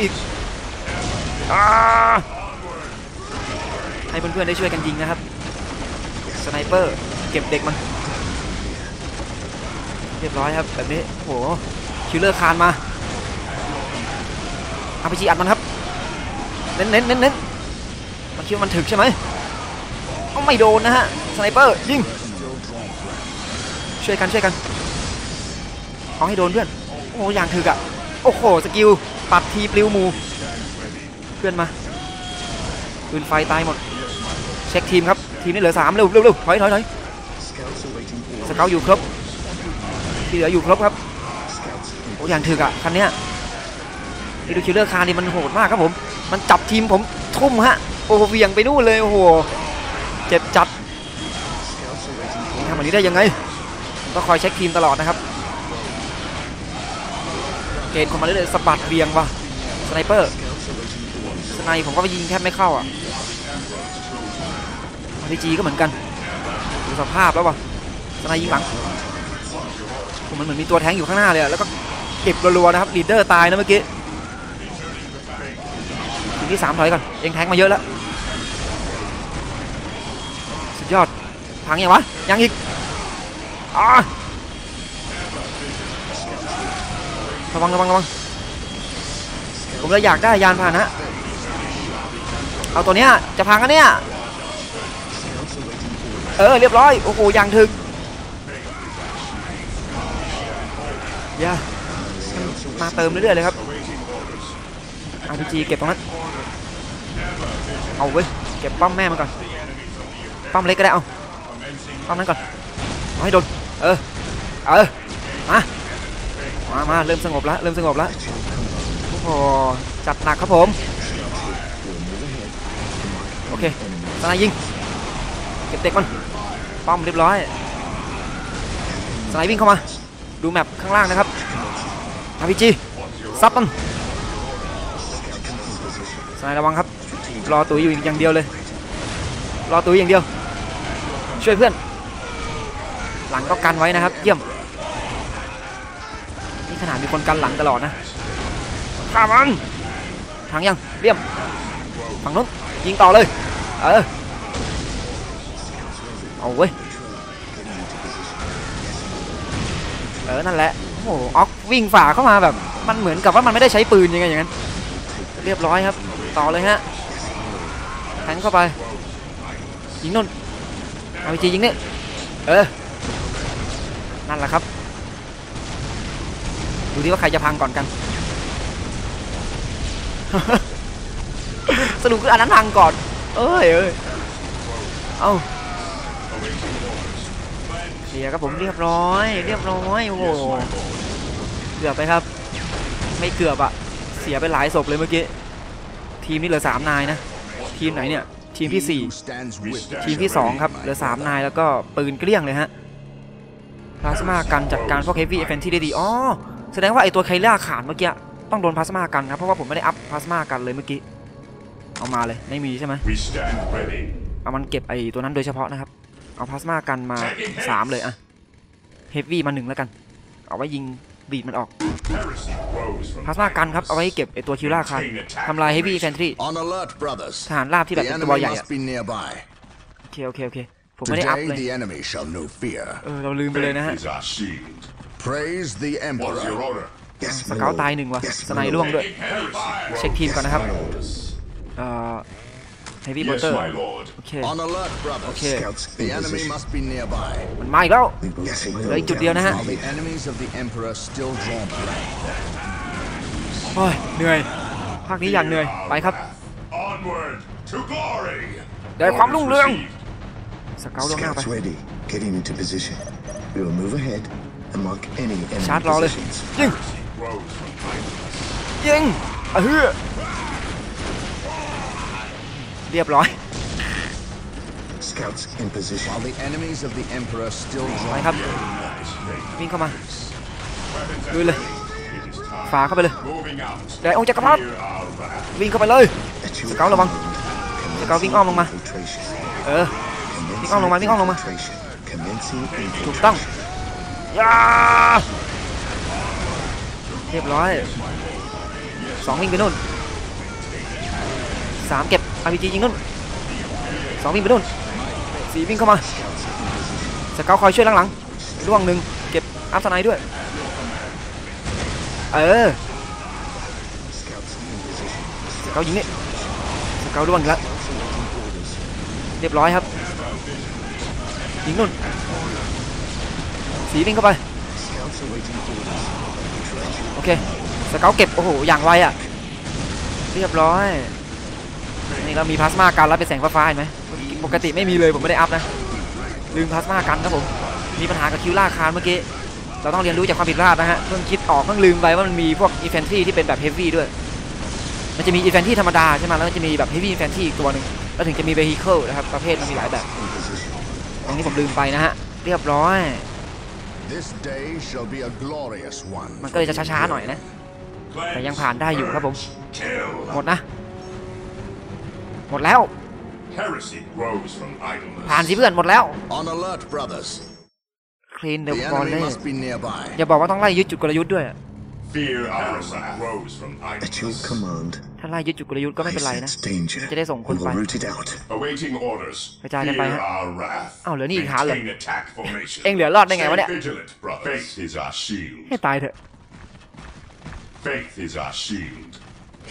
อีกให้เพื่อนๆได้ช่วยกันยิงนะครับสไนเปอร์เก็บเด็กมันเรียบร้อยครับแบบนี้โหคิลเลอร์คานมาเอาไปจีอัดมันครับเน้นมันคิดว่ามันถึกใช่ไหมไม่โดนนะฮะสไนเปอร์ยิงช่วยกันเอาให้โดนเพื่อนโอ้อย่างถึกอ่ะโอ้โหสกิลปัดทีปลิวมูเพื่อนมาปืนไฟตายหมดเช็คทีมครับทีมนี้เหลือ3เร็วถอยสเกลอยู่ครบที่เหลืออยู่ครบครับโอ้อย่างถึกอ่ะคันนี้ดูคิลเลอร์คาร์นี่มันโหดมากครับผมมันจับทีมผมทุ่มฮะโอ้โหเวียงไปนู่นเลยโอ้โหเจ็บจัดทำแบบนี้ได้ยังไงต้องคอยเช็คทีมตลอดนะครับเกณฑ์คนมาเรื่อยๆสปัดเวียงว่ะสไนเปอร์สไนผมก็ไปยิงแทบไม่เข้าอ่ะทีจีก็เหมือนกันดูสภาพแล้วว่ะสไนยิงหลังผมมันเหมือนมีตัวแทงอยู่ข้างหน้าเลยแล้วก็เก็บรัวๆนะครับลีดเดอร์ตายนะเมื่อกี้ทีที่3ถอยก่อนเองแทงมาเยอะแล้วสุดยอดพังยังวะยังอีกระวังผมเลยอยากได้ยานพาหนะเอาตัวเนี้ยจะพังกันเนี้ยเรียบร้อยโอ้โหอย่างถึงอย่ามาเติมเรื่อยๆเลยครับRPG เก็บตรงนั้นเอาเว้ยเก็บป้อมแม่มันก่อนป้อมเล็กก็ได้เอาป้อมนั้นก่อนเอาให้โดนมาเริ่มสงบแล้วโอ้โหจัดหนักครับผมโอเคสไนยิงเก็บเด็กมันป้อมเรียบร้อยสไนวิ่งเข้ามาดูแมปข้างล่างนะครับ RPG ซับมันระวังครับรอตุ๋ยอยู่อย่างเดียวเลยช่วยเพื่อนหลังก็กันไว้นะครับเยี่ยมนี่ขนาดมีคนกันหลังตลอดนะข้ามันถังยังเยี่ยมฝั่งนู้นยิงต่อเลยเอาเว้ยนั่นแหละโอ้โหออกวิ่งฝ่าเข้ามาแบบมันเหมือนกับว่ามันไม่ได้ใช้ปืนยังไงอย่างนั้นเรียบร้อยครับต่อเลยฮะแทงเข้าไปยิงนุ่นเอาไปจียิงเนี่ยนั่นแหละครับดูดิว่าใครจะพังก่อนกัน สรุปคืออันนั้นพังก่อนเอาเสียครับผมเรียบร้อยโอ้โหเกือบไปครับไม่เกือบอะเสียไปหลายศพเลยเมื่อกี้ทีมนี้เหลือ3นายนะทีมไหนเนี่ยทีมที่4ทีมที่2ครับเหลือ3นายแล้วก็ปืนเกลี้ยงเลยฮะพลาสมากันจัดการพวก Heavy Event ที่ได้ดีแสดงว่าไอตัวไคล่าขาดเมื่อกี้ต้องโดนพลาสมากันครับเพราะว่าผมไม่ได้อัพพลาสมากันเลยเมื่อกี้เอามาเลยไม่มีใช่ไหมเอามันเก็บไอตัวนั้นโดยเฉพาะนะครับเอาพลาสมากันมา3เลยอะ Heavy มา1แล้วกันเอาไว้ยิงบีดมันออกพลาสมากันครับเอาไว้เก็บไอตัวคิวล่าคันทำลายเฮฟวี่แฟนทรีทหารราบที่แบบเป็นตัวใหญ่โอเค ผมไม่ได้อัพเลยเราลืมไปเลยนะฮะสเกาตายหนึ่งว่ะสไนล่วงด้วยเช็คทีมก่อนนะครับเฮฟวี่บอลเตอร์โอเคโอเคมันมาอีกแล้วเหลืออีกจุดเดียวนะฮะโอ้ยเหนื่อยภาคนี้อย่างเหนื่อยไปครับได้ความรุ่งเรืองสเกาล่วงหน้าไปชาร์จรอเลยยิงยิงอะเฮ้ยเรียบร้อยไปครับวิ่งเข้ามาดูเลยฝาเข้าไปเลยแต่องค์จักรพรรดิวิ่งเข้าไปเลยสเการะวังสเกาวิ่งอ้อมลงมาวิ่งอ้อมลงมาวิ่งอ้อมลงมาถูกต้องเรียบร้อย2วิ่งไปนู่น3เก็บ RPG ยิงนู่น2วิ่งไปนู่น4วิ่งเข้ามาสเกาคอยช่วยหลังๆล่วงหนึ่งเก็บอัพสไนด์ด้วยสเกายิงนี่สเกาล่วงแล้วเรียบร้อยครับยิงนู่นสีวิ่งเข้าไปโอเคสเกาเก็บโอ้โหอย่างไวอ่ะเรียบร้อยนี่เรามีพลาสมากันแล้วเป็นแสงฟ้าๆเห็นไหมปกติไม่มีเลยผมไม่ได้อัพนะลืมพลาสมากันครับผมมีปัญหากับคิวล่าคานเมื่อกี้เราต้องเรียนรู้จากความผิดพลาดนะฮะเพิ่งคิดออกเพิ่งลืมไปว่ามันมีพวกอินแฟนทรีที่เป็นแบบเฮฟวี่ด้วยมันจะมีอินแฟนทรีธรรมดาใช่ไหมแล้วมันจะมีแบบเฮฟวี่อินแฟนทรีตัวหนึ่งแล้วถึงจะมีเวฮิเคิลนะครับประเภทมันมีหลายแบบตรงนี้ผมลืมไปนะฮะเรียบร้อยมันก็เลยจะช้าๆหน่อยนะแต่ยังผ่านได้อยู่ครับผมหมดนะหมดแล้วผ่านสิเพื่อนหมดแล้วคลีนเดอะบอลเล่อย่าบอกว่าต้องไล่ยึดจุดกลยุทธ์ด้วยถ้าไล่ยึดจุดกลยุทธ์ก็ไม่เป็นไรนะจะได้ส่งคนไปกระจายกันไปฮะอ้าวเหลือนี่อีกหาเลยเอ็งเหลือรอดได้ไงวะเนี่ยให้ตายเถอะ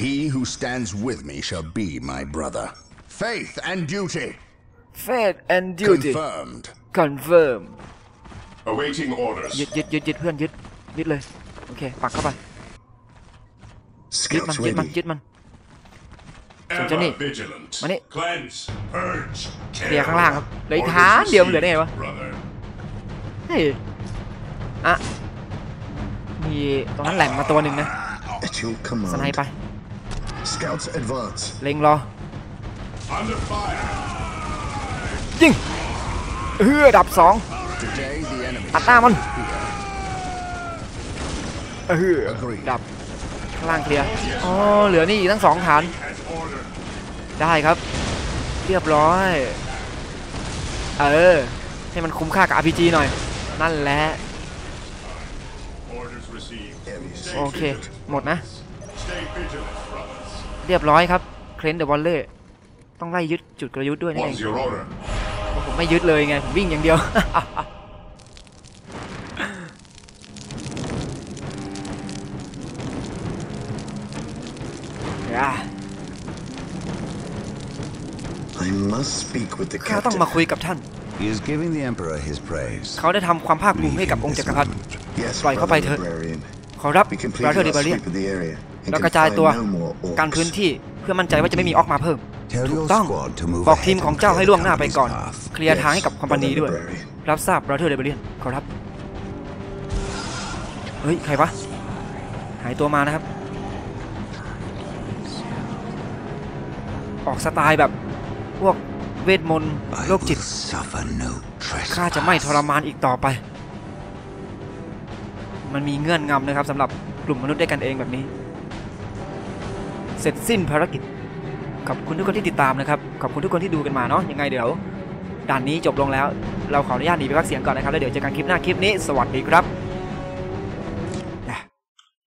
He who stands with me shall be my brother. Faith and duty. Faith and duty. Confirmed. Confirmed. Awaiting orders. ยึดยึดเพื่อนยึดเลยโอเคปักเข้าไปยึดมันยึดมันสนใจนี่มานี่เดี๋ยวข้างล่างครับเหลืออีกฐานเดียวเหลือได้ไงวะเฮ้ยอะมีตรงนั้นแหลมมาตัวหนึ่งนะสไนไปเล็งรอยิงดับสองอัดหน้ามันดับข้างล่างเคลียร์อ๋อเหลือนี่ทั้งสองฐานได้ครับเรียบร้อยให้มันคุ้มค่ากับ RPG หน่อยนั่นแหละโอเคหมดนะเรียบร้อยครับเคลนเดอะวอลเล่ต้องไล่ยึดจุดกลยุทธ์ด้วยนี่เองผมไม่ยึดเลยไงผมวิ่งอย่างเดียวข้าต้องมาคุยกับท่านเขาได้ทำความภาคภูมิให้กับองค์จักรพรรดิปล่อยเข้าไปเถอะขอรับเราเถอะดิบาเรียแล้วกระจายตัวการพื้นที่เพื่อมั่นใจว่าจะไม่มีออกมาเพิ่มถูกต้องบอกทีมของเจ้าให้ล่วงหน้าไปก่อนเคลียร์ทางให้กับคอมพานีด้วยรับทราบเราเถอะดิบาเรียขอรับเฮ้ยใครวะหายตัวมานะครับออกสไตล์แบบพวกเวทมนต์โรคจิตข้าจะไม่ทรมานอีกต่อไปมันมีเงื่อนงำนะครับสำหรับกลุ่มมนุษย์ด้วยกันเองแบบนี้เสร็จสิ้นภารกิจขอบคุณทุกคนที่ติดตามนะครับขอบคุณทุกคนที่ดูกันมาเนาะยังไงเดี๋ยวด่านนี้จบลงแล้วเราขออนุญาตหนีไปพักเสียงก่อนนะครับแล้วเดี๋ยวเจอกันคลิปหน้าคลิปนี้สวัสดีครับ